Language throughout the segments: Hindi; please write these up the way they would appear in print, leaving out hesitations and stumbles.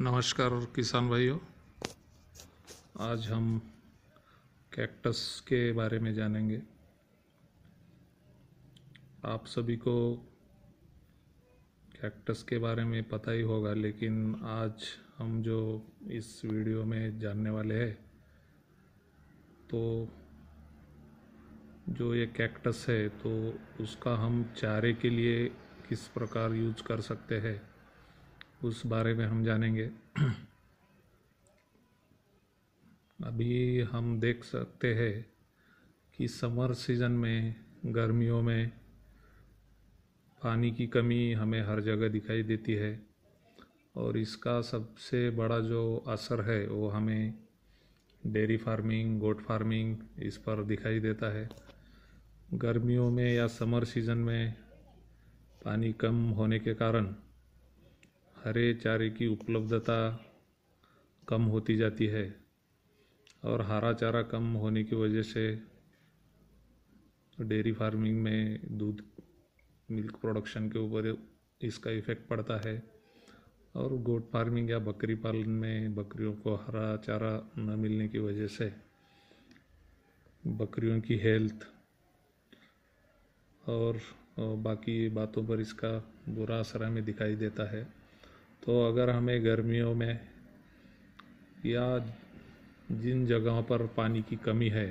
नमस्कार किसान भाइयों, आज हम कैक्टस के बारे में जानेंगे। आप सभी को कैक्टस के बारे में पता ही होगा, लेकिन आज हम जो इस वीडियो में जानने वाले हैं तो जो ये कैक्टस है तो उसका हम चारे के लिए किस प्रकार यूज कर सकते हैं उस बारे में हम जानेंगे। अभी हम देख सकते हैं कि समर सीज़न में, गर्मियों में पानी की कमी हमें हर जगह दिखाई देती है और इसका सबसे बड़ा जो असर है वो हमें डेयरी फार्मिंग, गोट फार्मिंग इस पर दिखाई देता है। गर्मियों में या समर सीज़न में पानी कम होने के कारण हरे चारे की उपलब्धता कम होती जाती है और हरा चारा कम होने की वजह से डेयरी फार्मिंग में दूध, मिल्क प्रोडक्शन के ऊपर इसका इफ़ेक्ट पड़ता है और गोट फार्मिंग या बकरी पालन में बकरियों को हरा चारा न मिलने की वजह से बकरियों की हेल्थ और बाकी बातों पर इसका बुरा असर हमें दिखाई देता है। तो अगर हमें गर्मियों में या जिन जगहों पर पानी की कमी है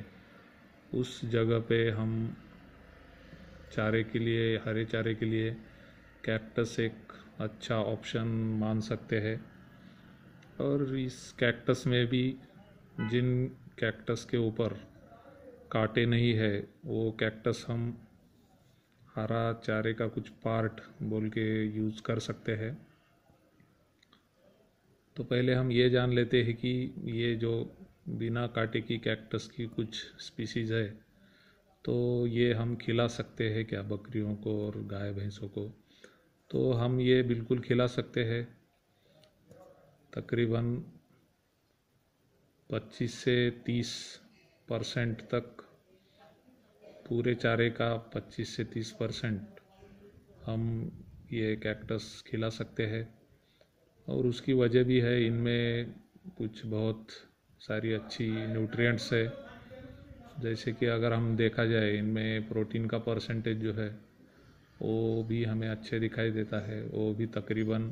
उस जगह पे हम चारे के लिए, हरे चारे के लिए कैक्टस एक अच्छा ऑप्शन मान सकते हैं। और इस कैक्टस में भी जिन कैक्टस के ऊपर कांटे नहीं है वो कैक्टस हम हरा चारे का कुछ पार्ट बोल के यूज़ कर सकते हैं। तो पहले हम ये जान लेते हैं कि ये जो बिना कांटे की कैक्टस की कुछ स्पीशीज़ है तो ये हम खिला सकते हैं क्या बकरियों को और गाय भैंसों को? तो हम ये बिल्कुल खिला सकते हैं। तकरीबन 25 से 30% तक, पूरे चारे का 25 से 30% हम ये कैक्टस खिला सकते हैं। और उसकी वजह भी है, इनमें कुछ बहुत सारी अच्छी न्यूट्रिएंट्स है। जैसे कि अगर हम देखा जाए, इनमें प्रोटीन का परसेंटेज जो है वो भी हमें अच्छे दिखाई देता है। वो भी तकरीबन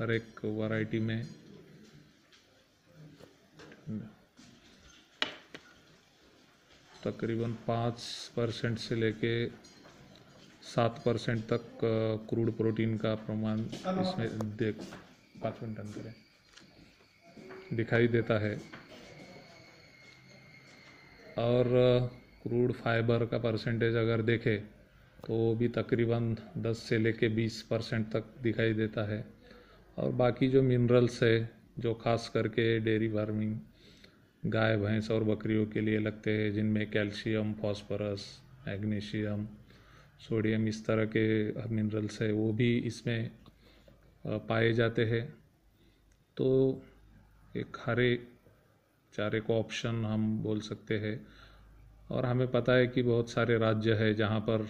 हर एक वैरायटी में तकरीबन 5% से लेके 7% तक क्रूड प्रोटीन का प्रमाण इसमें दिखाई देता है। और क्रूड फाइबर का परसेंटेज अगर देखें तो भी तकरीबन 10 से लेके 20% तक दिखाई देता है। और बाकी जो मिनरल्स है जो खास करके डेयरी फार्मिंग, गाय भैंस और बकरियों के लिए लगते हैं, जिनमें कैल्शियम, फॉस्फोरस, मैग्नीशियम, सोडियम इस तरह के मिनरल्स है वो भी इसमें पाए जाते हैं। तो एक हरे चारे को ऑप्शन हम बोल सकते हैं। और हमें पता है कि बहुत सारे राज्य है जहाँ पर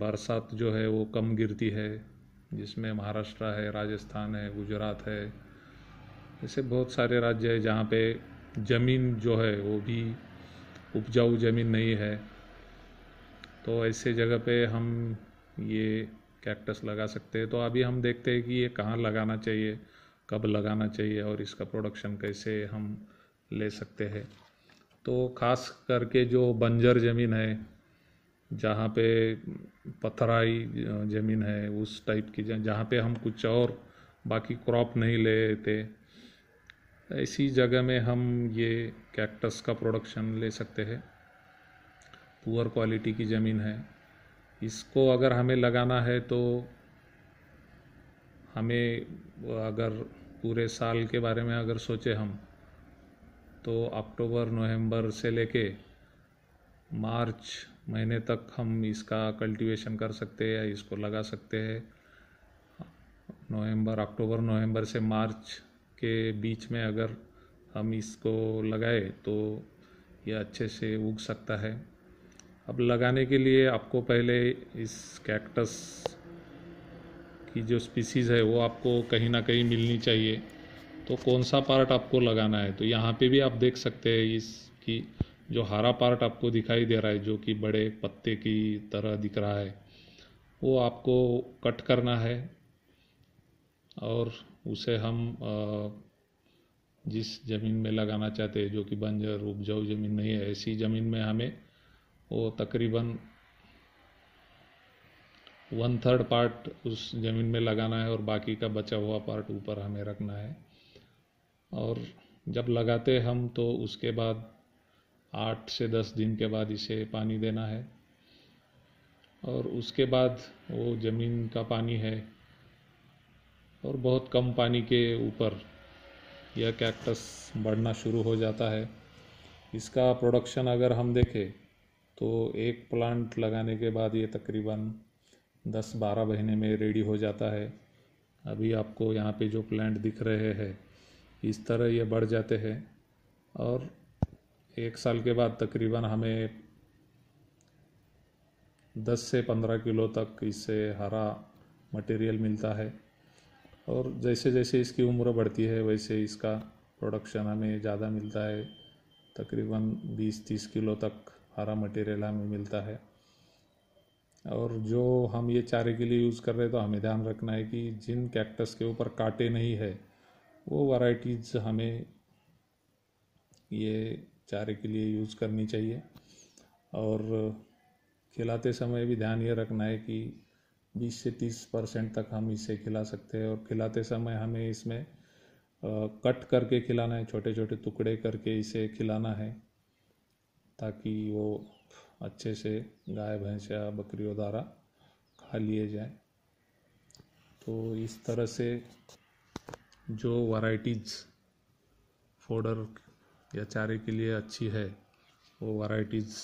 बरसात जो है वो कम गिरती है, जिसमें महाराष्ट्र है, राजस्थान है, गुजरात है, ऐसे बहुत सारे राज्य है जहाँ पे ज़मीन जो है वो भी उपजाऊ ज़मीन नहीं है। तो ऐसे जगह पे हम ये कैक्टस लगा सकते हैं। तो अभी हम देखते हैं कि ये कहाँ लगाना चाहिए, कब लगाना चाहिए और इसका प्रोडक्शन कैसे हम ले सकते हैं। तो ख़ास करके जो बंजर ज़मीन है, जहाँ पे पथराई ज़मीन है, उस टाइप की जहाँ पे हम कुछ और बाकी क्रॉप नहीं लेते, ऐसी जगह में हम ये कैक्टस का प्रोडक्शन ले सकते हैं। पुअर क्वालिटी की ज़मीन है, इसको अगर हमें लगाना है तो हमें अगर पूरे साल के बारे में अगर सोचे हम तो अक्टूबर, नवंबर से लेके मार्च महीने तक हम इसका कल्टीवेशन कर सकते हैं या इसको लगा सकते हैं। नवंबर, अक्टूबर, नवंबर से मार्च के बीच में अगर हम इसको लगाए तो ये अच्छे से उग सकता है। अब लगाने के लिए आपको पहले इस कैक्टस की जो स्पीसीज़ है वो आपको कहीं ना कहीं मिलनी चाहिए, तो कौन सा पार्ट आपको लगाना है। तो यहाँ पे भी आप देख सकते हैं इसकी जो हरा पार्ट आपको दिखाई दे रहा है जो कि बड़े पत्ते की तरह दिख रहा है, वो आपको कट करना है और उसे हम जिस ज़मीन में लगाना चाहते हैं जो कि बंजर उपजाऊ ज़मीन नहीं है, ऐसी ज़मीन में हमें वो तकरीबन 1/3 पार्ट उस ज़मीन में लगाना है और बाकी का बचा हुआ पार्ट ऊपर हमें रखना है। और जब लगाते हम तो उसके बाद 8 से 10 दिन के बाद इसे पानी देना है और उसके बाद वो ज़मीन का पानी है और बहुत कम पानी के ऊपर यह कैक्टस बढ़ना शुरू हो जाता है। इसका प्रोडक्शन अगर हम देखें तो एक प्लांट लगाने के बाद ये तकरीबन 10-12 महीने में रेडी हो जाता है। अभी आपको यहाँ पे जो प्लांट दिख रहे हैं इस तरह ये बढ़ जाते हैं और 1 साल के बाद तकरीबन हमें 10 से 15 किलो तक इससे हरा मटेरियल मिलता है और जैसे जैसे इसकी उम्र बढ़ती है वैसे इसका प्रोडक्शन हमें ज़्यादा मिलता है। तकरीबन 20-30 किलो तक हरा मटेरियल हमें मिलता है। और जो हम ये चारे के लिए यूज़ कर रहे हैं तो हमें ध्यान रखना है कि जिन कैक्टस के ऊपर कांटे नहीं है वो वैरायटीज़ हमें ये चारे के लिए यूज़ करनी चाहिए। और खिलाते समय भी ध्यान ये रखना है कि 20 से 30% तक हम इसे खिला सकते हैं। और खिलाते समय हमें इसमें कट करके खिलाना है, छोटे छोटे टुकड़े करके इसे खिलाना है ताकि वो अच्छे से गाय भैंस या बकरियों द्वारा खा लिए जाए। तो इस तरह से जो वैरायटीज़ फोडर या चारे के लिए अच्छी है वो वैरायटीज़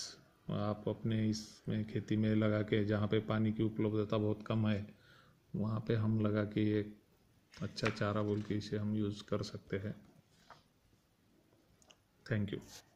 आप अपने इसमें खेती में लगा के, जहाँ पे पानी की उपलब्धता बहुत कम है वहाँ पे हम लगा के ये अच्छा चारा बोल के इसे हम यूज़ कर सकते हैं। Thank you.